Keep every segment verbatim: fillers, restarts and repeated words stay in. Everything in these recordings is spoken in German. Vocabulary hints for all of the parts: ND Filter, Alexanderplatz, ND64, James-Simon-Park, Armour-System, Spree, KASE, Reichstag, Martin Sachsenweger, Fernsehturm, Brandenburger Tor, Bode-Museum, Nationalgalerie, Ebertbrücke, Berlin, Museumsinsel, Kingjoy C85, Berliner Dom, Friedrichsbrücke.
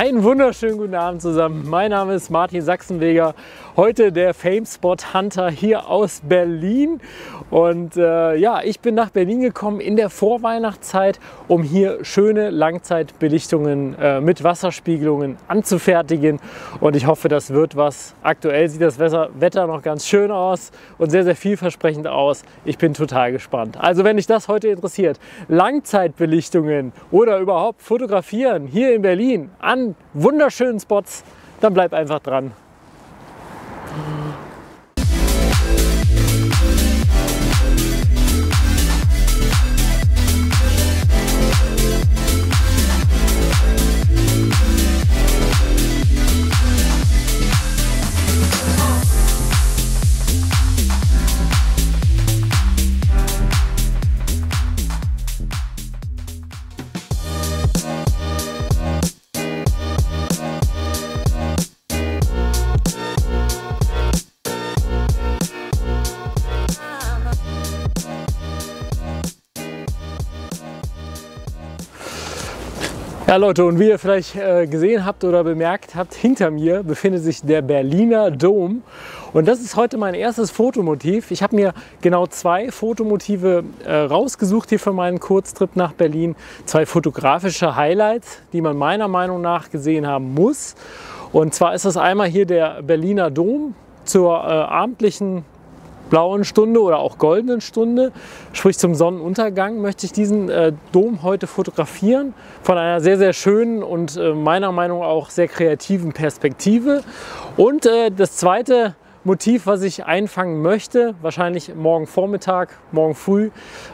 Einen wunderschönen guten Abend zusammen. Mein Name ist Martin Sachsenweger, heute der Fame Spot Hunter hier aus Berlin. Und äh, ja, ich bin nach Berlin gekommen in der Vorweihnachtszeit, um hier schöne Langzeitbelichtungen äh, mit Wasserspiegelungen anzufertigen. Und ich hoffe, das wird was. Aktuell sieht das Wetter noch ganz schön aus und sehr, sehr vielversprechend aus. Ich bin total gespannt. Also wenn dich das heute interessiert, Langzeitbelichtungen oder überhaupt fotografieren hier in Berlin an wunderschönen Spots, dann bleib einfach dran. Ja Leute, und wie ihr vielleicht äh, gesehen habt oder bemerkt habt, hinter mir befindet sich der Berliner Dom. Und das ist heute mein erstes Fotomotiv. Ich habe mir genau zwei Fotomotive äh, rausgesucht hier für meinen Kurztrip nach Berlin. Zwei fotografische Highlights, die man meiner Meinung nach gesehen haben muss. Und zwar ist das einmal hier der Berliner Dom zur äh, abendlichen blauen Stunde oder auch goldenen Stunde, sprich zum Sonnenuntergang, möchte ich diesen äh, Dom heute fotografieren von einer sehr, sehr schönen und äh, meiner Meinung nach auch sehr kreativen Perspektive. Und äh, das zweite Motiv, was ich einfangen möchte, wahrscheinlich morgen Vormittag, morgen früh,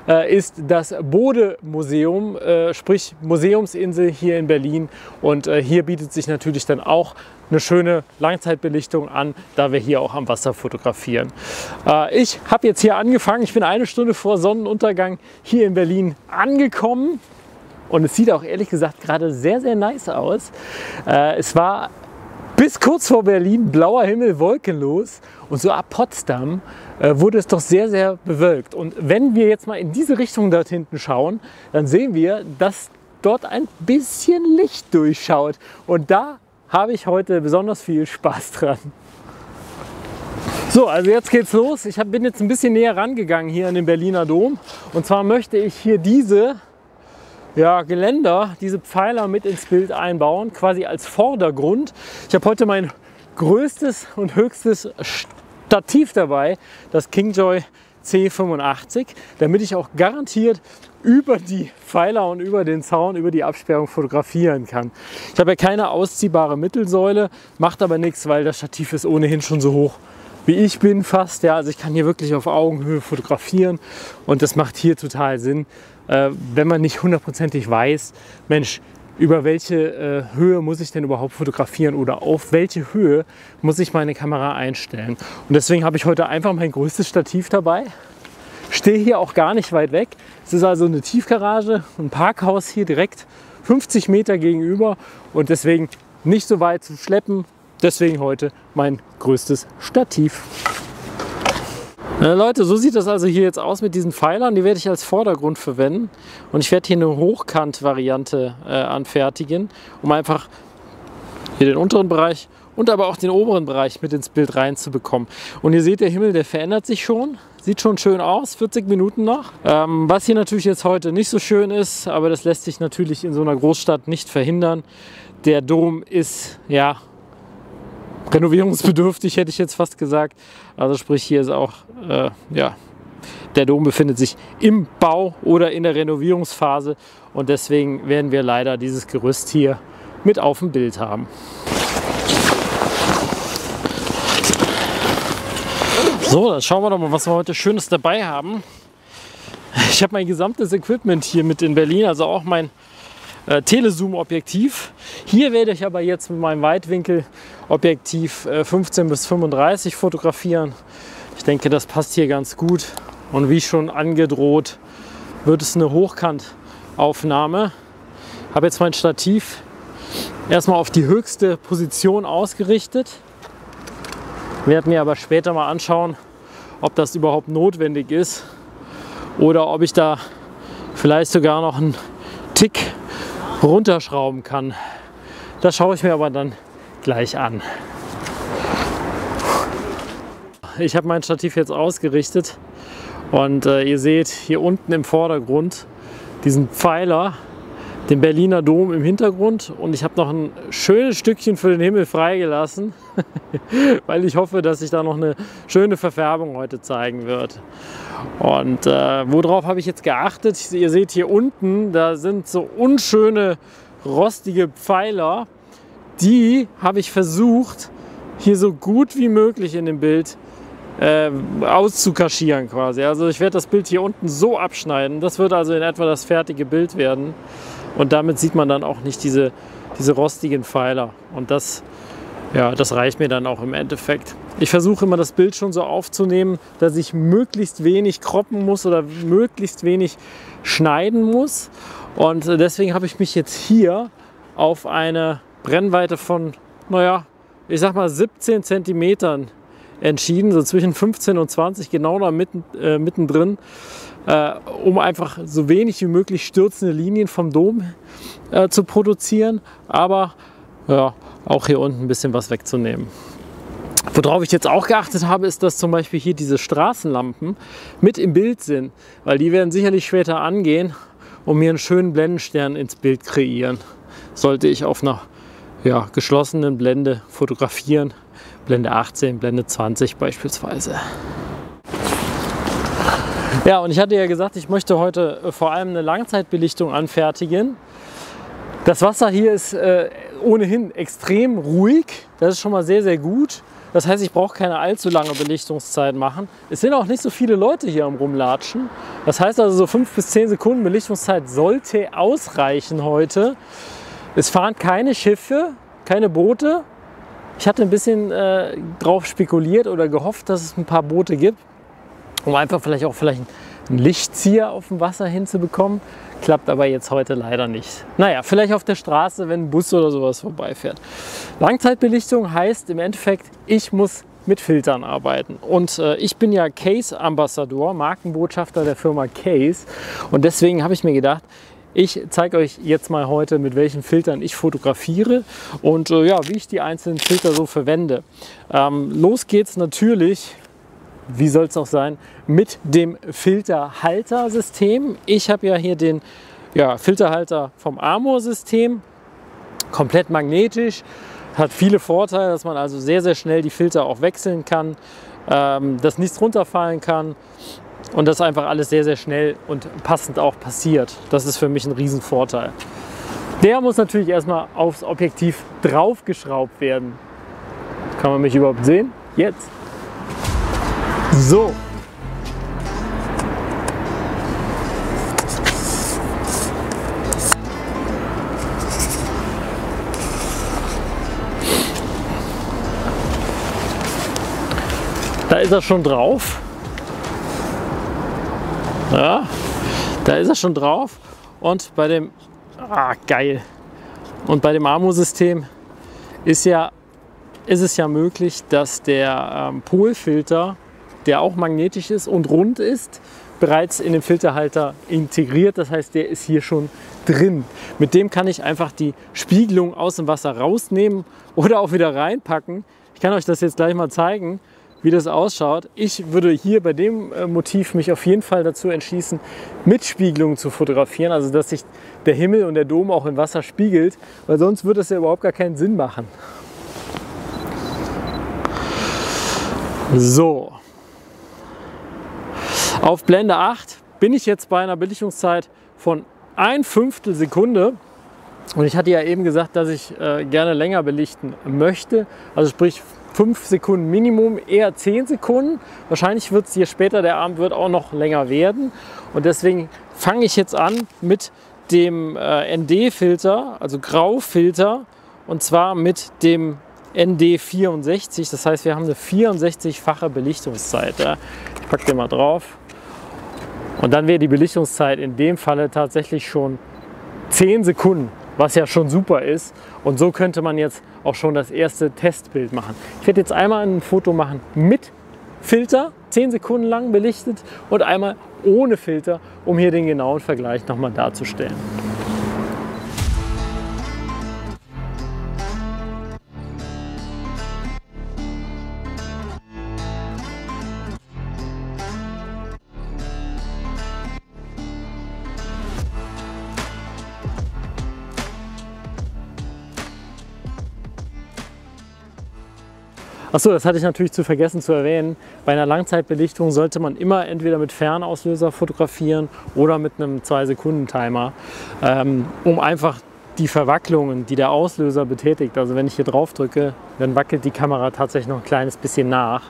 äh, ist das Bode-Museum, äh, sprich Museumsinsel hier in Berlin. Und äh, hier bietet sich natürlich dann auch eine schöne Langzeitbelichtung an, da wir hier auch am Wasser fotografieren. Äh, ich habe jetzt hier angefangen, ich bin eine Stunde vor Sonnenuntergang hier in Berlin angekommen. Und es sieht auch ehrlich gesagt gerade sehr, sehr nice aus. Äh, es war bis kurz vor Berlin blauer Himmel, wolkenlos, und so ab Potsdam äh, wurde es doch sehr, sehr bewölkt. Und wenn wir jetzt mal in diese Richtung dort hinten schauen, dann sehen wir, dass dort ein bisschen Licht durchschaut. Und da habe ich heute besonders viel Spaß dran. So, also jetzt geht's los. Ich hab, bin jetzt ein bisschen näher rangegangen hier an den Berliner Dom. Und zwar möchte ich hier diese Ja, Geländer, diese Pfeiler mit ins Bild einbauen, quasi als Vordergrund. Ich habe heute mein größtes und höchstes Stativ dabei, das Kingjoy C fünfundachtzig, damit ich auch garantiert über die Pfeiler und über den Zaun, über die Absperrung fotografieren kann. Ich habe ja keine ausziehbare Mittelsäule, macht aber nichts, weil das Stativ ist ohnehin schon so hoch, wie ich bin fast. Ja, also ich kann hier wirklich auf Augenhöhe fotografieren und das macht hier total Sinn, äh, wenn man nicht hundertprozentig weiß, Mensch, über welche äh, Höhe muss ich denn überhaupt fotografieren oder auf welche Höhe muss ich meine Kamera einstellen. Und deswegen habe ich heute einfach mein größtes Stativ dabei. Stehe hier auch gar nicht weit weg. Es ist also eine Tiefgarage, ein Parkhaus hier direkt fünfzig Meter gegenüber und deswegen nicht so weit zu schleppen. Deswegen heute mein größtes Stativ. Na Leute, so sieht das also hier jetzt aus mit diesen Pfeilern. Die werde ich als Vordergrund verwenden. Und ich werde hier eine Hochkant-Variante äh, anfertigen, um einfach hier den unteren Bereich und aber auch den oberen Bereich mit ins Bild reinzubekommen. Und ihr seht, der Himmel, der verändert sich schon. Sieht schon schön aus, vierzig Minuten noch. Ähm, was hier natürlich jetzt heute nicht so schön ist, aber das lässt sich natürlich in so einer Großstadt nicht verhindern. Der Dom ist, ja, renovierungsbedürftig, hätte ich jetzt fast gesagt. Also sprich, hier ist auch, äh, ja, der Dom befindet sich im Bau oder in der Renovierungsphase und deswegen werden wir leider dieses Gerüst hier mit auf dem Bild haben. So, dann schauen wir doch mal, was wir heute Schönes dabei haben. Ich habe mein gesamtes Equipment hier mit in Berlin, also auch mein Äh, Telezoom-Objektiv. Hier werde ich aber jetzt mit meinem Weitwinkel-Objektiv äh, fünfzehn bis fünfunddreißig fotografieren. Ich denke, das passt hier ganz gut. Und wie schon angedroht, wird es eine Hochkantaufnahme. Ich habe jetzt mein Stativ erstmal auf die höchste Position ausgerichtet. Ich werde mir aber später mal anschauen, ob das überhaupt notwendig ist oder ob ich da vielleicht sogar noch einen Tick runterschrauben kann. Das schaue ich mir aber dann gleich an. Ich habe mein Stativ jetzt ausgerichtet und äh, ihr seht hier unten im Vordergrund diesen Pfeiler, den Berliner Dom im Hintergrund, und ich habe noch ein schönes Stückchen für den Himmel freigelassen, weil ich hoffe, dass sich da noch eine schöne Verfärbung heute zeigen wird. Und äh, worauf habe ich jetzt geachtet? Ihr seht hier unten, da sind so unschöne rostige Pfeiler, die habe ich versucht hier so gut wie möglich in dem Bild äh, auszukaschieren quasi. Also ich werde das Bild hier unten so abschneiden, das wird also in etwa das fertige Bild werden. Und damit sieht man dann auch nicht diese, diese rostigen Pfeiler. Und das, ja, das reicht mir dann auch im Endeffekt. Ich versuche immer das Bild schon so aufzunehmen, dass ich möglichst wenig kroppen muss oder möglichst wenig schneiden muss. Und deswegen habe ich mich jetzt hier auf eine Brennweite von, naja, ich sag mal siebzehn Zentimetern entschieden, so zwischen fünfzehn und zwanzig, genau da mitten, äh, mittendrin, äh, um einfach so wenig wie möglich stürzende Linien vom Dom äh, zu produzieren, aber ja, auch hier unten ein bisschen was wegzunehmen. Worauf ich jetzt auch geachtet habe, ist, dass zum Beispiel hier diese Straßenlampen mit im Bild sind, weil die werden sicherlich später angehen und mir einen schönen Blendenstern ins Bild kreieren. Sollte ich auf einer ja, geschlossenen Blende fotografieren, Blende achtzehn, Blende zwanzig beispielsweise. Ja, und ich hatte ja gesagt, ich möchte heute vor allem eine Langzeitbelichtung anfertigen. Das Wasser hier ist äh, ohnehin extrem ruhig, das ist schon mal sehr, sehr gut. Das heißt, ich brauche keine allzu lange Belichtungszeit machen. Es sind auch nicht so viele Leute hier am Rumlatschen. Das heißt also, so fünf bis zehn Sekunden Belichtungszeit sollte ausreichen heute. Es fahren keine Schiffe, keine Boote. Ich hatte ein bisschen äh, drauf spekuliert oder gehofft, dass es ein paar Boote gibt, um einfach vielleicht auch vielleicht einen Lichtzieher auf dem Wasser hinzubekommen. Klappt aber jetzt heute leider nicht. Naja, vielleicht auf der Straße, wenn ein Bus oder sowas vorbeifährt. Langzeitbelichtung heißt im Endeffekt, ich muss mit Filtern arbeiten. Und äh, ich bin ja KASE-Ambassador, Markenbotschafter der Firma KASE. Und deswegen habe ich mir gedacht, ich zeige euch jetzt mal heute, mit welchen Filtern ich fotografiere und äh, ja, wie ich die einzelnen Filter so verwende. Ähm, los geht's natürlich, wie soll es noch sein, mit dem Filterhalter-System. Ich habe ja hier den ja, Filterhalter vom Armour-System, komplett magnetisch, hat viele Vorteile, dass man also sehr, sehr schnell die Filter auch wechseln kann, ähm, dass nichts runterfallen kann. Und das einfach alles sehr, sehr schnell und passend auch passiert. Das ist für mich ein Riesenvorteil. Der muss natürlich erstmal aufs Objektiv draufgeschraubt werden. Kann man mich überhaupt sehen? Jetzt. So. Da ist er schon drauf. Ja, da ist er schon drauf und bei dem, ah, geil, und bei dem Armour-System ist, ja, ist es ja möglich, dass der ähm, Polfilter, der auch magnetisch ist und rund ist, bereits in den Filterhalter integriert, das heißt, der ist hier schon drin. Mit dem kann ich einfach die Spiegelung aus dem Wasser rausnehmen oder auch wieder reinpacken. Ich kann euch das jetzt gleich mal zeigen, wie das ausschaut. Ich würde hier bei dem Motiv mich auf jeden Fall dazu entschließen, mit Spiegelung zu fotografieren, also dass sich der Himmel und der Dom auch im Wasser spiegelt, weil sonst würde das ja überhaupt gar keinen Sinn machen. So. Auf Blende acht bin ich jetzt bei einer Belichtungszeit von ein Fünftel Sekunde. Und ich hatte ja eben gesagt, dass ich äh, gerne länger belichten möchte, also sprich fünf Sekunden Minimum, eher zehn Sekunden. Wahrscheinlich wird es hier später, der Abend wird auch noch länger werden. Und deswegen fange ich jetzt an mit dem äh, N D-Filter, also Graufilter, und zwar mit dem N D vierundsechzig. Das heißt, wir haben eine vierundsechzigfache Belichtungszeit. Ja. Ich packe den mal drauf. Und dann wäre die Belichtungszeit in dem Falle tatsächlich schon zehn Sekunden. Was ja schon super ist, und so könnte man jetzt auch schon das erste Testbild machen. Ich werde jetzt einmal ein Foto machen mit Filter, zehn Sekunden lang belichtet, und einmal ohne Filter, um hier den genauen Vergleich nochmal darzustellen. Achso, das hatte ich natürlich zu vergessen zu erwähnen. Bei einer Langzeitbelichtung sollte man immer entweder mit Fernauslöser fotografieren oder mit einem zwei Sekunden Timer, ähm, um einfach die Verwacklungen, die der Auslöser betätigt, also wenn ich hier drauf drücke, dann wackelt die Kamera tatsächlich noch ein kleines bisschen nach,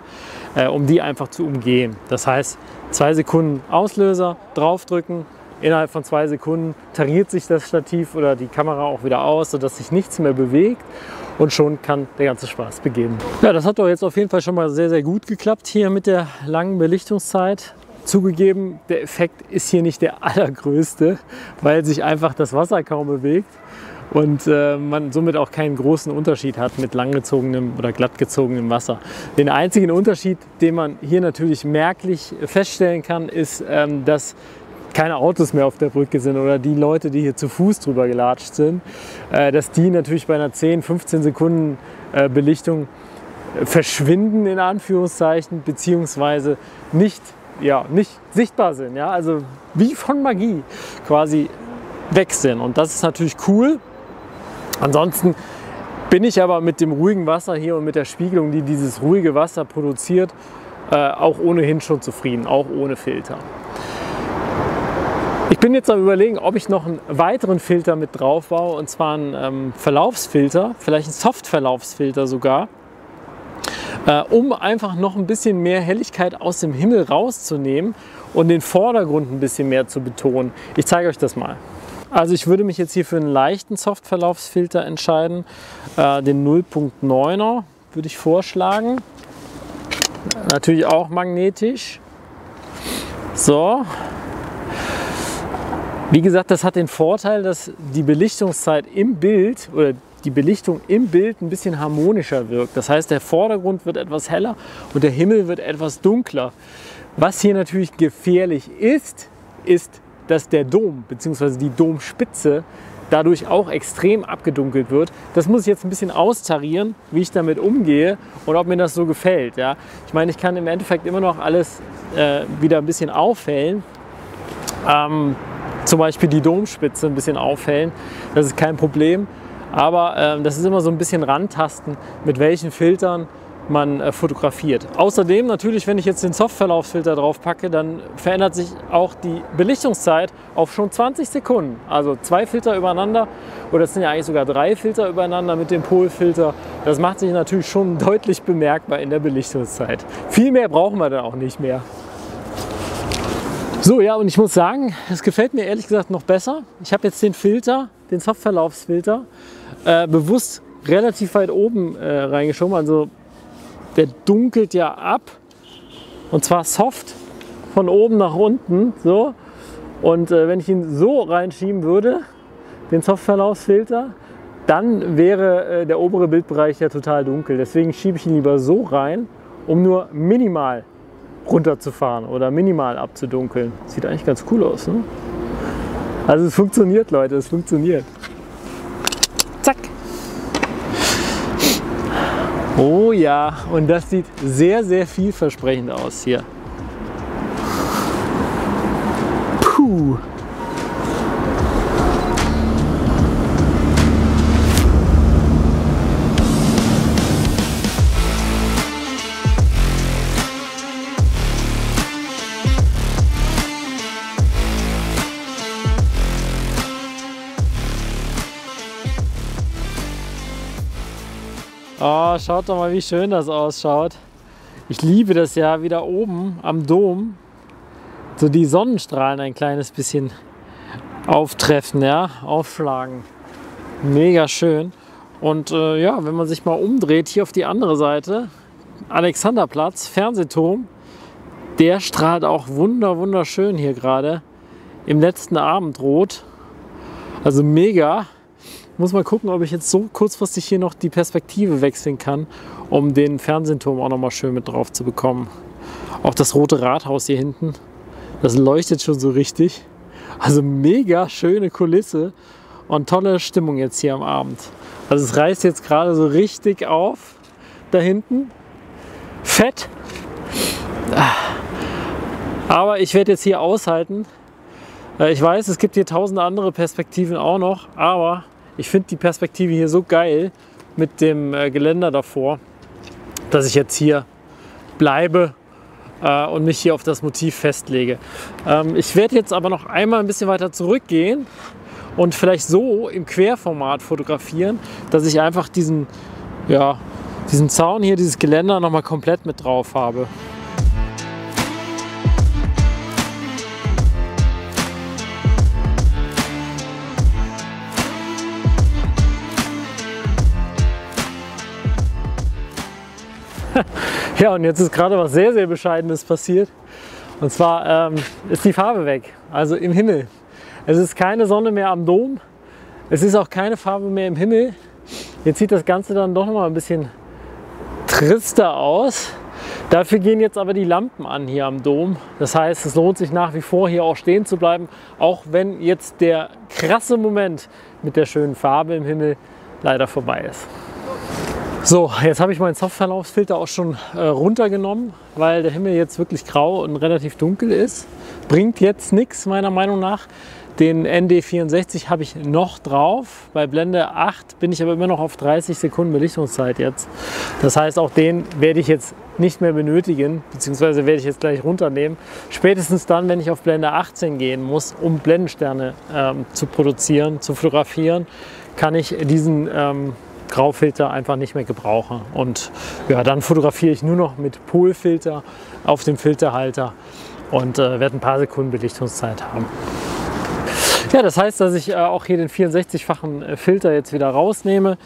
äh, um die einfach zu umgehen. Das heißt, zwei Sekunden Auslöser, draufdrücken, innerhalb von zwei Sekunden tariert sich das Stativ oder die Kamera auch wieder aus, sodass sich nichts mehr bewegt und schon kann der ganze Spaß beginnen. Ja, das hat doch jetzt auf jeden Fall schon mal sehr, sehr gut geklappt hier mit der langen Belichtungszeit. Zugegeben, der Effekt ist hier nicht der allergrößte, weil sich einfach das Wasser kaum bewegt und äh, man somit auch keinen großen Unterschied hat mit langgezogenem oder glattgezogenem Wasser. Den einzigen Unterschied, den man hier natürlich merklich feststellen kann, ist, ähm, dass keine Autos mehr auf der Brücke sind oder die Leute, die hier zu Fuß drüber gelatscht sind, äh, dass die natürlich bei einer zehn bis fünfzehn Sekunden äh, Belichtung äh, verschwinden, in Anführungszeichen, beziehungsweise nicht ja nicht sichtbar sind, ja, also wie von Magie quasi weg sind, und das ist natürlich cool. Ansonsten bin ich aber mit dem ruhigen Wasser hier und mit der Spiegelung, die dieses ruhige Wasser produziert, äh, auch ohnehin schon zufrieden, auch ohne Filter. Ich bin jetzt am Überlegen, ob ich noch einen weiteren Filter mit drauf baue, und zwar einen ähm, Verlaufsfilter, vielleicht einen Soft-Verlaufsfilter sogar, Äh, um einfach noch ein bisschen mehr Helligkeit aus dem Himmel rauszunehmen und den Vordergrund ein bisschen mehr zu betonen. Ich zeige euch das mal. Also ich würde mich jetzt hier für einen leichten Softverlaufsfilter entscheiden. Äh, den null Komma neuner würde ich vorschlagen. Natürlich auch magnetisch. So. Wie gesagt, das hat den Vorteil, dass die Belichtungszeit im Bild oder die Belichtung im Bild ein bisschen harmonischer wirkt. Das heißt, der Vordergrund wird etwas heller und der Himmel wird etwas dunkler. Was hier natürlich gefährlich ist, ist, dass der Dom bzw. die Domspitze dadurch auch extrem abgedunkelt wird. Das muss ich jetzt ein bisschen austarieren, wie ich damit umgehe und ob mir das so gefällt. Ja? Ich meine, ich kann im Endeffekt immer noch alles äh, wieder ein bisschen aufhellen. Ähm, zum Beispiel die Domspitze ein bisschen aufhellen. Das ist kein Problem. Aber äh, das ist immer so ein bisschen rantasten, mit welchen Filtern man äh, fotografiert. Außerdem natürlich, wenn ich jetzt den Softverlaufsfilter drauf packe, dann verändert sich auch die Belichtungszeit auf schon zwanzig Sekunden. Also zwei Filter übereinander, oder es sind ja eigentlich sogar drei Filter übereinander mit dem Polfilter. Das macht sich natürlich schon deutlich bemerkbar in der Belichtungszeit. Viel mehr brauchen wir dann auch nicht mehr. So, ja, und ich muss sagen, es gefällt mir ehrlich gesagt noch besser. Ich habe jetzt den Filter, den Softverlaufsfilter, äh, bewusst relativ weit oben äh, reingeschoben. Also der dunkelt ja ab, und zwar soft von oben nach unten. So. Und äh, wenn ich ihn so reinschieben würde, den Softverlaufsfilter, dann wäre äh, der obere Bildbereich ja total dunkel. Deswegen schiebe ich ihn lieber so rein, um nur minimal runterzufahren oder minimal abzudunkeln. Sieht eigentlich ganz cool aus, ne? Also es funktioniert, Leute, es funktioniert. Zack! Oh ja, und das sieht sehr, sehr vielversprechend aus hier. Puh! Oh, schaut doch mal, wie schön das ausschaut. Ich liebe das ja, wie da oben am Dom so die Sonnenstrahlen ein kleines bisschen auftreffen, ja, aufschlagen. Mega schön. Und äh, ja, wenn man sich mal umdreht, hier auf die andere Seite, Alexanderplatz, Fernsehturm, der strahlt auch wunder, wunderschön hier gerade im letzten Abendrot. Also mega. Muss mal gucken, ob ich jetzt so kurzfristig hier noch die Perspektive wechseln kann, um den Fernsehturm auch noch mal schön mit drauf zu bekommen. Auch das rote Rathaus hier hinten, das leuchtet schon so richtig. Also mega schöne Kulisse und tolle Stimmung jetzt hier am Abend. Also es reißt jetzt gerade so richtig auf da hinten. Fett. Aber ich werde jetzt hier aushalten. Ich weiß, es gibt hier tausend andere Perspektiven auch noch, aber ich finde die Perspektive hier so geil mit dem Geländer davor, dass ich jetzt hier bleibe äh, und mich hier auf das Motiv festlege. Ähm, ich werde jetzt aber noch einmal ein bisschen weiter zurückgehen und vielleicht so im Querformat fotografieren, dass ich einfach diesen, ja, diesen Zaun hier, dieses Geländer nochmal komplett mit drauf habe. Ja, und jetzt ist gerade was sehr, sehr Bescheidenes passiert. Und zwar ähm, ist die Farbe weg, also im Himmel. Es ist keine Sonne mehr am Dom, es ist auch keine Farbe mehr im Himmel. Jetzt sieht das Ganze dann doch noch mal ein bisschen trister aus. Dafür gehen jetzt aber die Lampen an hier am Dom. Das heißt, es lohnt sich nach wie vor hier auch stehen zu bleiben, auch wenn jetzt der krasse Moment mit der schönen Farbe im Himmel leider vorbei ist. So, jetzt habe ich meinen Softverlaufsfilter auch schon äh, runtergenommen, weil der Himmel jetzt wirklich grau und relativ dunkel ist. Bringt jetzt nichts, meiner Meinung nach. Den N D vierundsechzig habe ich noch drauf. Bei Blende acht bin ich aber immer noch auf dreißig Sekunden Belichtungszeit jetzt. Das heißt, auch den werde ich jetzt nicht mehr benötigen, beziehungsweise werde ich jetzt gleich runternehmen. Spätestens dann, wenn ich auf Blende achtzehn gehen muss, um Blendensterne ähm, zu produzieren, zu fotografieren, kann ich diesen ähm, Graufilter einfach nicht mehr gebrauche, und ja, dann fotografiere ich nur noch mit Polfilter auf dem Filterhalter und äh, werde ein paar Sekunden Belichtungszeit haben. Ja, das heißt, dass ich äh, auch hier den vierundsechzigfachen äh, Filter jetzt wieder rausnehme.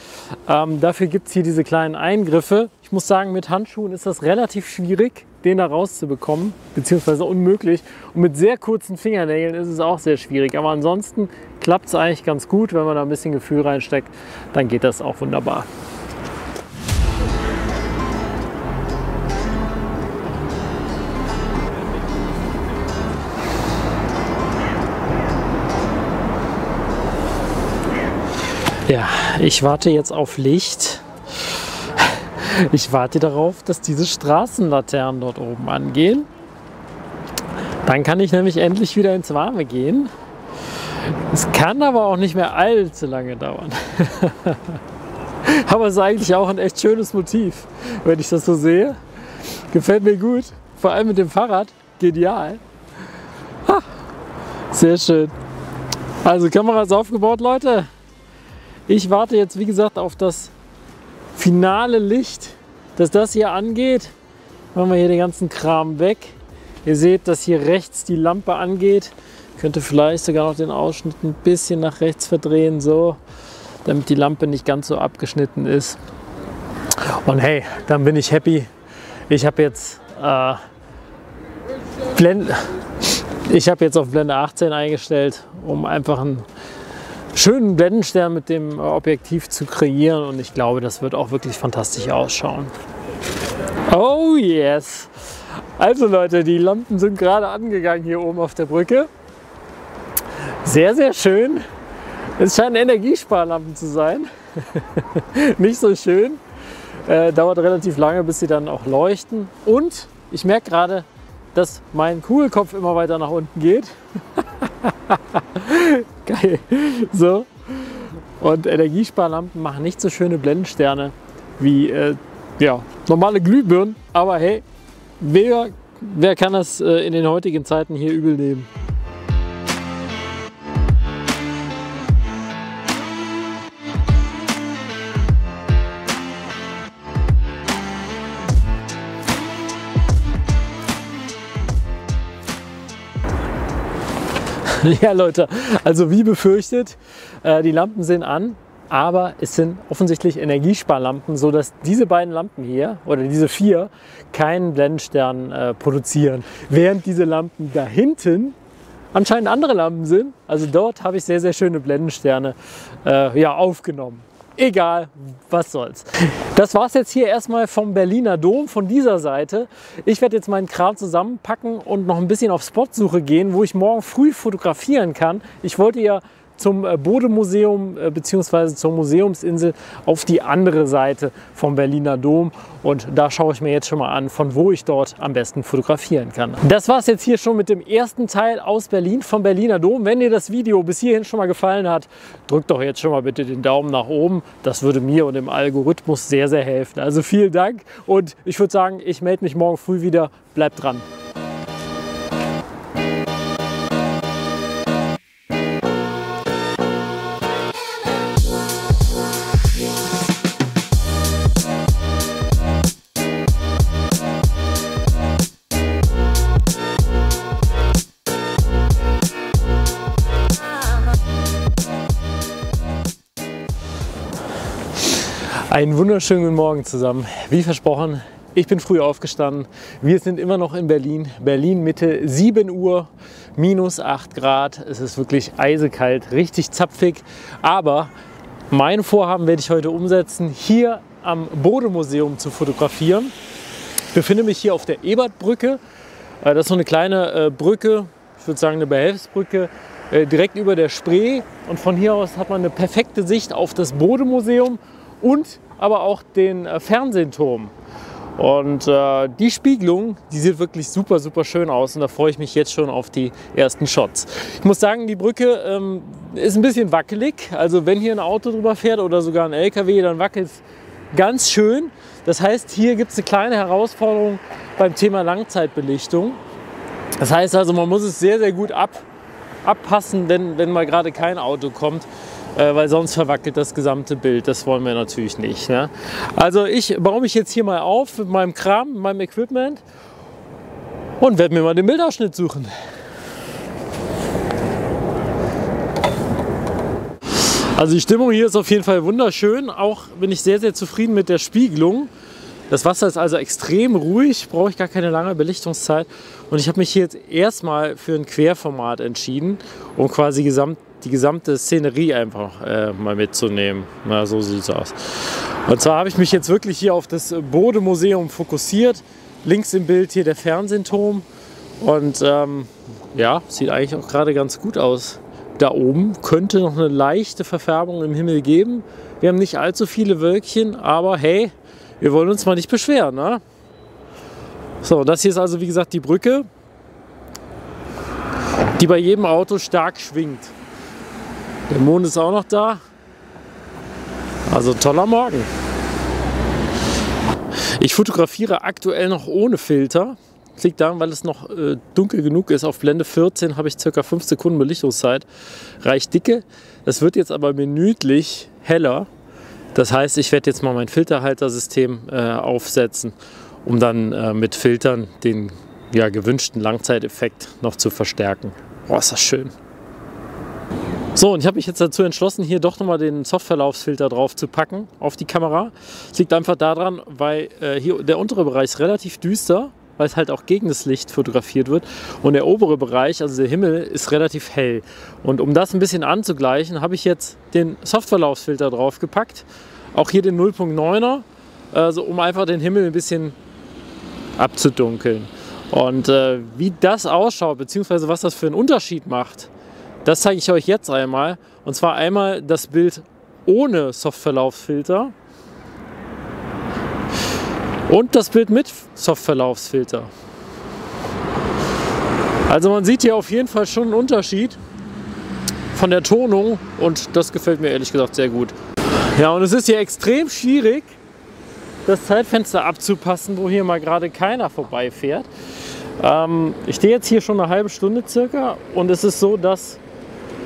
Ähm, dafür gibt es hier diese kleinen Eingriffe. Ich muss sagen, mit Handschuhen ist das relativ schwierig, den da rauszubekommen, beziehungsweise unmöglich. Und mit sehr kurzen Fingernägeln ist es auch sehr schwierig. Aber ansonsten klappt es eigentlich ganz gut, wenn man da ein bisschen Gefühl reinsteckt, dann geht das auch wunderbar. Ja, ich warte jetzt auf Licht. Ich warte darauf, dass diese Straßenlaternen dort oben angehen. Dann kann ich nämlich endlich wieder ins Warme gehen. Es kann aber auch nicht mehr allzu lange dauern. Aber es ist eigentlich auch ein echt schönes Motiv, wenn ich das so sehe. Gefällt mir gut. Vor allem mit dem Fahrrad. Genial. Ha, sehr schön. Also Kamera ist aufgebaut, Leute. Ich warte jetzt, wie gesagt, auf das finale Licht, dass das hier angeht. Machen wir hier den ganzen Kram weg. Ihr seht, dass hier rechts die Lampe angeht. Ich könnte vielleicht sogar noch den Ausschnitt ein bisschen nach rechts verdrehen, so, damit die Lampe nicht ganz so abgeschnitten ist. Und hey, dann bin ich happy. Ich habe jetzt, äh, Blend ich habe jetzt auf Blende achtzehn eingestellt, um einfach einen schönen Blendenstern mit dem Objektiv zu kreieren, und ich glaube, das wird auch wirklich fantastisch ausschauen. Oh yes! Also Leute, die Lampen sind gerade angegangen hier oben auf der Brücke. Sehr, sehr schön. Es scheinen Energiesparlampen zu sein. Nicht so schön. Äh, dauert relativ lange, bis sie dann auch leuchten. Und ich merke gerade, dass mein Kugelkopf immer weiter nach unten geht. Geil. So. Und Energiesparlampen machen nicht so schöne Blendensterne wie äh, ja, normale Glühbirnen. Aber hey, wer, wer kann das äh, in den heutigen Zeiten hier übel nehmen? Ja Leute, also wie befürchtet, die Lampen sind an, aber es sind offensichtlich Energiesparlampen, sodass diese beiden Lampen hier, oder diese vier, keinen Blendenstern produzieren. Während diese Lampen da hinten anscheinend andere Lampen sind, also dort habe ich sehr, sehr schöne Blendensterne äh, ja, aufgenommen. Egal, was soll's. Das war's jetzt hier erstmal vom Berliner Dom, von dieser Seite. Ich werde jetzt meinen Kram zusammenpacken und noch ein bisschen auf Spotsuche gehen, wo ich morgen früh fotografieren kann. Ich wollte ja zum Bode-Museum bzw. zur Museumsinsel auf die andere Seite vom Berliner Dom. Und da schaue ich mir jetzt schon mal an, von wo ich dort am besten fotografieren kann. Das war es jetzt hier schon mit dem ersten Teil aus Berlin vom Berliner Dom. Wenn dir das Video bis hierhin schon mal gefallen hat, drück doch jetzt schon mal bitte den Daumen nach oben. Das würde mir und dem Algorithmus sehr, sehr helfen. Also vielen Dank und ich würde sagen, ich melde mich morgen früh wieder. Bleibt dran. Einen wunderschönen Morgen zusammen. Wie versprochen, ich bin früh aufgestanden. Wir sind immer noch in Berlin. Berlin Mitte, sieben Uhr, minus acht Grad. Es ist wirklich eisekalt, richtig zapfig. Aber mein Vorhaben werde ich heute umsetzen, hier am Bode-Museum zu fotografieren. Ich befinde mich hier auf der Ebertbrücke. Das ist so eine kleine Brücke, ich würde sagen eine Behelfsbrücke, direkt über der Spree. Und von hier aus hat man eine perfekte Sicht auf das Bode-Museum und aber auch den Fernsehturm. Und äh, die Spiegelung, die sieht wirklich super, super schön aus und da freue ich mich jetzt schon auf die ersten Shots. Ich muss sagen, die Brücke ähm, ist ein bisschen wackelig. Also wenn hier ein Auto drüber fährt oder sogar ein L K W, dann wackelt es ganz schön. Das heißt, hier gibt es eine kleine Herausforderung beim Thema Langzeitbelichtung. Das heißt also, man muss es sehr, sehr gut ab, abpassen, wenn, wenn mal gerade kein Auto kommt. Weil sonst verwackelt das gesamte Bild. Das wollen wir natürlich nicht. Ne? Also ich baue mich jetzt hier mal auf mit meinem Kram, mit meinem Equipment und werde mir mal den Bildausschnitt suchen. Also die Stimmung hier ist auf jeden Fall wunderschön. Auch bin ich sehr, sehr zufrieden mit der Spiegelung. Das Wasser ist also extrem ruhig, brauche ich gar keine lange Belichtungszeit. Und ich habe mich hier jetzt erstmal für ein Querformat entschieden, um quasi gesamt die gesamte Szenerie einfach äh, mal mitzunehmen. Na, so sieht es aus. Und zwar habe ich mich jetzt wirklich hier auf das Bode-Museum fokussiert. Links im Bild hier der Fernsehturm. Und ähm, ja, sieht eigentlich auch gerade ganz gut aus. Da oben könnte noch eine leichte Verfärbung im Himmel geben. Wir haben nicht allzu viele Wölkchen, aber hey, wir wollen uns mal nicht beschweren. Ne? So, das hier ist also wie gesagt die Brücke, die bei jedem Auto stark schwingt. Der Mond ist auch noch da, also toller Morgen. Ich fotografiere aktuell noch ohne Filter. Das liegt daran, weil es noch äh, dunkel genug ist. Auf Blende vierzehn habe ich ca. fünf Sekunden Belichtungszeit, reicht dicke. Das wird jetzt aber minütlich heller. Das heißt, ich werde jetzt mal mein Filterhaltersystem äh, aufsetzen, um dann äh, mit Filtern den ja, gewünschten Langzeiteffekt noch zu verstärken. Boah, ist das schön. So, und ich habe mich jetzt dazu entschlossen, hier doch nochmal den Softverlaufsfilter drauf zu packen auf die Kamera. Das liegt einfach daran, weil äh, hier der untere Bereich ist relativ düster, weil es halt auch gegen das Licht fotografiert wird. Und der obere Bereich, also der Himmel, ist relativ hell. Und um das ein bisschen anzugleichen, habe ich jetzt den Softverlaufsfilter drauf gepackt. Auch hier den null Komma neuner, also um einfach den Himmel ein bisschen abzudunkeln. Und äh, wie das ausschaut, beziehungsweise was das für einen Unterschied macht, das zeige ich euch jetzt einmal, und zwar einmal das Bild ohne Softverlaufsfilter und das Bild mit Softverlaufsfilter. Also man sieht hier auf jeden Fall schon einen Unterschied von der Tonung und das gefällt mir ehrlich gesagt sehr gut. Ja, und es ist hier extrem schwierig, das Zeitfenster abzupassen, wo hier mal gerade keiner vorbeifährt. Ähm, ich stehe jetzt hier schon eine halbe Stunde circa und es ist so, dass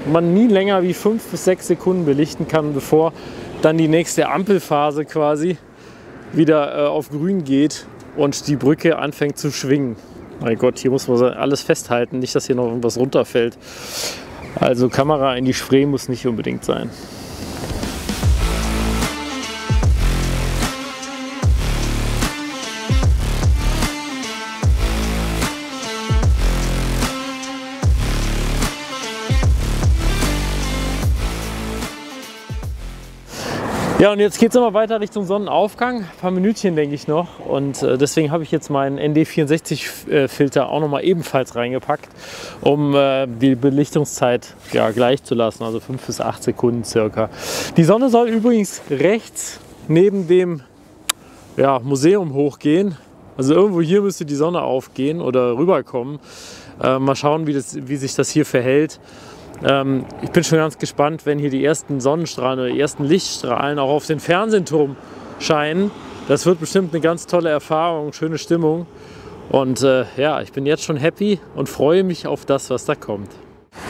man nie länger wie fünf bis sechs Sekunden belichten kann, bevor dann die nächste Ampelphase quasi wieder äh, auf grün geht und die Brücke anfängt zu schwingen. Mein Gott, hier muss man alles festhalten, nicht, dass hier noch irgendwas runterfällt. Also Kamera in die Spree muss nicht unbedingt sein. Ja, und jetzt geht es nochmal weiter Richtung Sonnenaufgang. Ein paar Minütchen denke ich noch. Und äh, deswegen habe ich jetzt meinen N D vierundsechzig-Filter auch nochmal ebenfalls reingepackt, um äh, die Belichtungszeit ja, gleich zu lassen, also fünf bis acht Sekunden circa. Die Sonne soll übrigens rechts neben dem ja, Museum hochgehen. Also irgendwo hier müsste die Sonne aufgehen oder rüberkommen. Äh, mal schauen, wie, das, wie sich das hier verhält. Ähm, ich bin schon ganz gespannt, wenn hier die ersten Sonnenstrahlen oder die ersten Lichtstrahlen auch auf den Fernsehturm scheinen. Das wird bestimmt eine ganz tolle Erfahrung, schöne Stimmung. Und äh, ja, ich bin jetzt schon happy und freue mich auf das, was da kommt.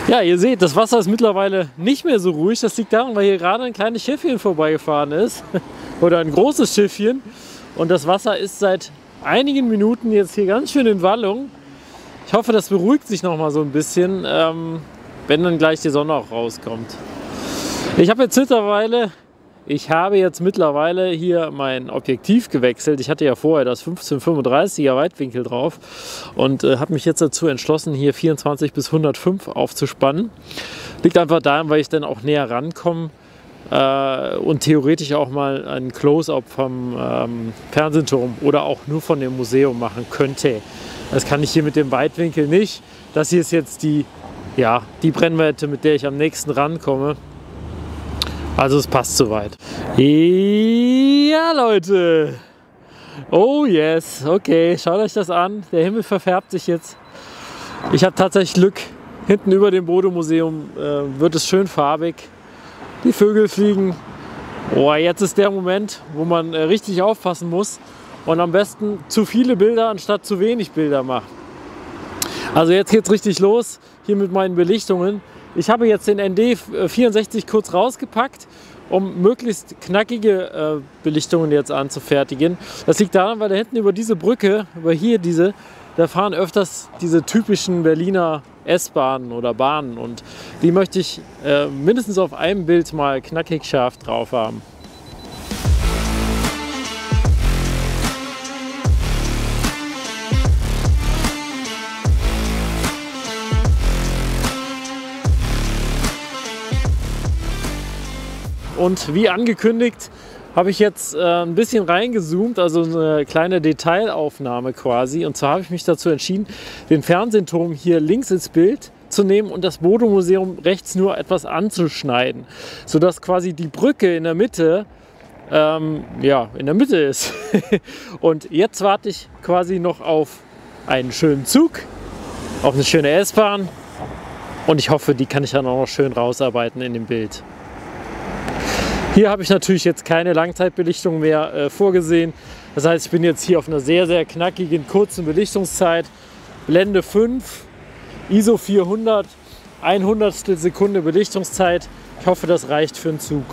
Ja, ihr seht, das Wasser ist mittlerweile nicht mehr so ruhig. Das liegt daran, weil hier gerade ein kleines Schiffchen vorbeigefahren ist. Oder ein großes Schiffchen. Und das Wasser ist seit einigen Minuten jetzt hier ganz schön in Wallung. Ich hoffe, das beruhigt sich noch mal so ein bisschen, ähm, wenn dann gleich die Sonne auch rauskommt. Ich habe jetzt mittlerweile, ich habe jetzt mittlerweile hier mein Objektiv gewechselt. Ich hatte ja vorher das fünfzehn fünfunddreißiger Weitwinkel drauf und äh, habe mich jetzt dazu entschlossen, hier vierundzwanzig bis hundertfünf aufzuspannen. Liegt einfach daran, weil ich dann auch näher rankomme äh, und theoretisch auch mal ein Close-up vom ähm, Fernsehturm oder auch nur von dem Museum machen könnte. Das kann ich hier mit dem Weitwinkel nicht. Das hier ist jetzt die, ja, die Brennweite, mit der ich am nächsten rankomme. Also es passt soweit. Ja, Leute. Oh yes. Okay, schaut euch das an. Der Himmel verfärbt sich jetzt. Ich habe tatsächlich Glück. Hinten über dem Bode-Museum äh, wird es schön farbig. Die Vögel fliegen. Oh, jetzt ist der Moment, wo man äh, richtig aufpassen muss. Und am besten zu viele Bilder anstatt zu wenig Bilder machen. Also jetzt geht es richtig los hier mit meinen Belichtungen. Ich habe jetzt den N D vierundsechzig kurz rausgepackt, um möglichst knackige äh, Belichtungen jetzt anzufertigen. Das liegt daran, weil da hinten über diese Brücke, über hier diese, da fahren öfters diese typischen Berliner S-Bahnen oder Bahnen. Und die möchte ich äh, mindestens auf einem Bild mal knackig scharf drauf haben. Und wie angekündigt, habe ich jetzt äh, ein bisschen reingezoomt, also eine kleine Detailaufnahme quasi. Und zwar habe ich mich dazu entschieden, den Fernsehturm hier links ins Bild zu nehmen und das Bode-Museum rechts nur etwas anzuschneiden, sodass quasi die Brücke in der Mitte, ähm, ja, in der Mitte ist. Und jetzt warte ich quasi noch auf einen schönen Zug, auf eine schöne S-Bahn. Und ich hoffe, die kann ich dann auch noch schön rausarbeiten in dem Bild. Hier habe ich natürlich jetzt keine Langzeitbelichtung mehr äh, vorgesehen. Das heißt, ich bin jetzt hier auf einer sehr, sehr knackigen, kurzen Belichtungszeit. Blende fünf, I S O vierhundert, hundertstel Sekunde Belichtungszeit. Ich hoffe, das reicht für einen Zug.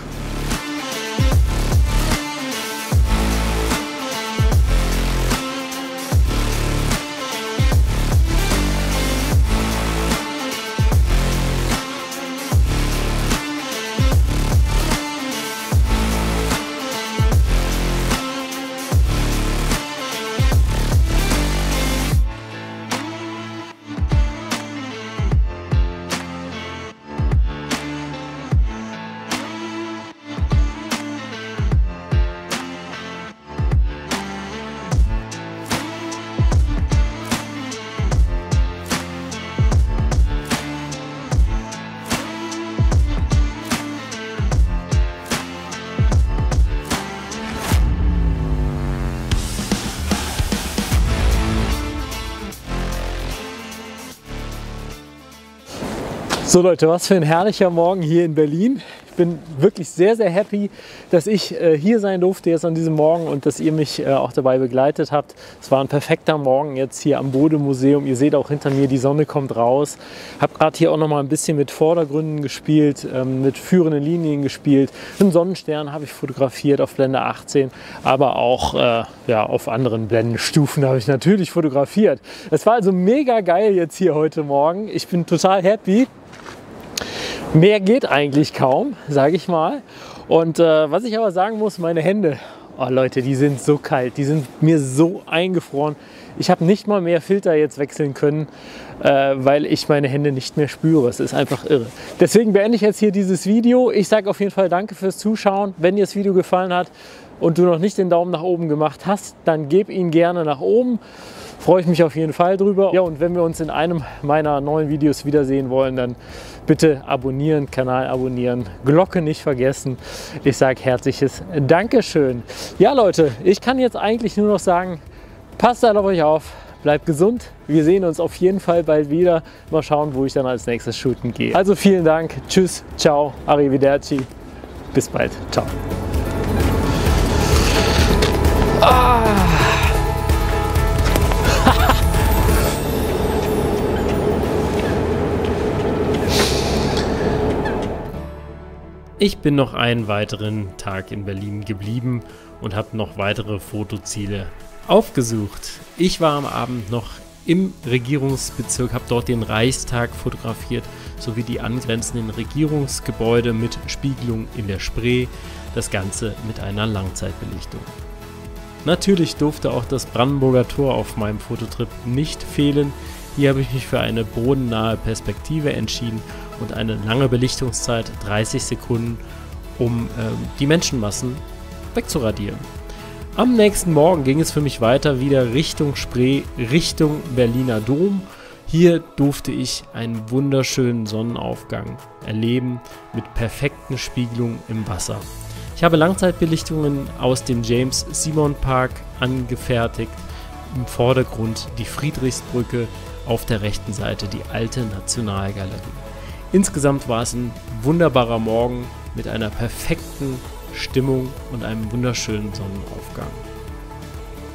So Leute, was für ein herrlicher Morgen hier in Berlin. Ich bin wirklich sehr, sehr happy, dass ich äh, hier sein durfte jetzt an diesem Morgen und dass ihr mich äh, auch dabei begleitet habt. Es war ein perfekter Morgen jetzt hier am Bode-Museum. Ihr seht auch hinter mir, die Sonne kommt raus. Ich habe gerade hier auch noch mal ein bisschen mit Vordergründen gespielt, ähm, mit führenden Linien gespielt. Einen Sonnenstern habe ich fotografiert auf Blende achtzehn, aber auch äh, ja, auf anderen Blendenstufen habe ich natürlich fotografiert. Es war also mega geil jetzt hier heute Morgen. Ich bin total happy. Mehr geht eigentlich kaum, sage ich mal. Und äh, was ich aber sagen muss, meine Hände, oh Leute, die sind so kalt, die sind mir so eingefroren. Ich habe nicht mal mehr Filter jetzt wechseln können, äh, weil ich meine Hände nicht mehr spüre. Es ist einfach irre. Deswegen beende ich jetzt hier dieses Video. Ich sage auf jeden Fall danke fürs Zuschauen. Wenn dir das Video gefallen hat und du noch nicht den Daumen nach oben gemacht hast, dann gib ihn gerne nach oben. Freue ich mich auf jeden Fall drüber. Ja, und wenn wir uns in einem meiner neuen Videos wiedersehen wollen, dann bitte abonnieren, Kanal abonnieren, Glocke nicht vergessen. Ich sage herzliches Dankeschön. Ja, Leute, ich kann jetzt eigentlich nur noch sagen, passt alle auf euch auf, bleibt gesund. Wir sehen uns auf jeden Fall bald wieder. Mal schauen, wo ich dann als nächstes shooten gehe. Also vielen Dank, tschüss, ciao, arrivederci, bis bald, ciao. Ah. Ich bin noch einen weiteren Tag in Berlin geblieben und habe noch weitere Fotoziele aufgesucht. Ich war am Abend noch im Regierungsbezirk, habe dort den Reichstag fotografiert, sowie die angrenzenden Regierungsgebäude mit Spiegelung in der Spree, das Ganze mit einer Langzeitbelichtung. Natürlich durfte auch das Brandenburger Tor auf meinem Fototrip nicht fehlen. Hier habe ich mich für eine bodennahe Perspektive entschieden und eine lange Belichtungszeit, dreißig Sekunden, um äh, die Menschenmassen wegzuradieren. Am nächsten Morgen ging es für mich weiter wieder Richtung Spree, Richtung Berliner Dom. Hier durfte ich einen wunderschönen Sonnenaufgang erleben mit perfekten Spiegelungen im Wasser. Ich habe Langzeitbelichtungen aus dem James-Simon-Park angefertigt. Im Vordergrund die Friedrichsbrücke, auf der rechten Seite die alte Nationalgalerie. Insgesamt war es ein wunderbarer Morgen mit einer perfekten Stimmung und einem wunderschönen Sonnenaufgang.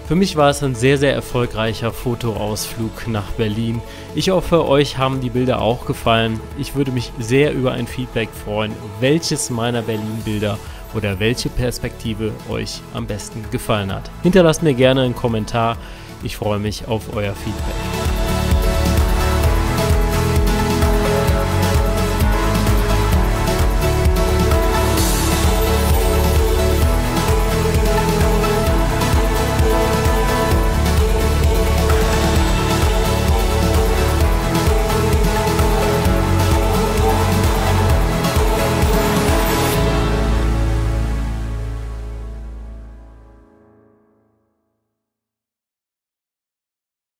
Für mich war es ein sehr, sehr erfolgreicher Fotoausflug nach Berlin. Ich hoffe, euch haben die Bilder auch gefallen. Ich würde mich sehr über ein Feedback freuen, welches meiner Berlin-Bilder oder welche Perspektive euch am besten gefallen hat. Hinterlasst mir gerne einen Kommentar. Ich freue mich auf euer Feedback.